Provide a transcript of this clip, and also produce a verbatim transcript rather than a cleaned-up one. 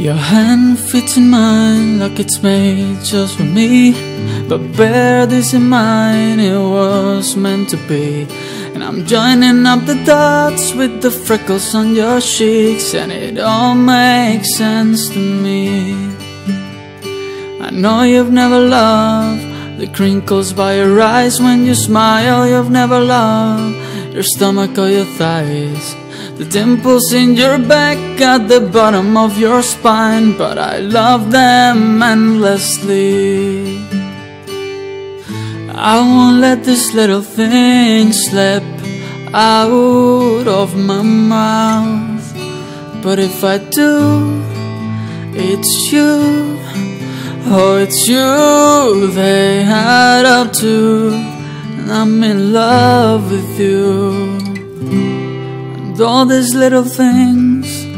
Your hand fits in mine like it's made just for me. But bear this in mind, it was meant to be. And I'm joining up the dots with the freckles on your cheeks, and it all makes sense to me. I know you've never loved the crinkles by your eyes. When you smile, you've never loved your stomach or your thighs. The dimples in your back at the bottom of your spine, but I love them endlessly. I won't let this little thing slip out of my mouth, but if I do, it's you. Oh, it's you they add up to, and I'm in love with you. All these little things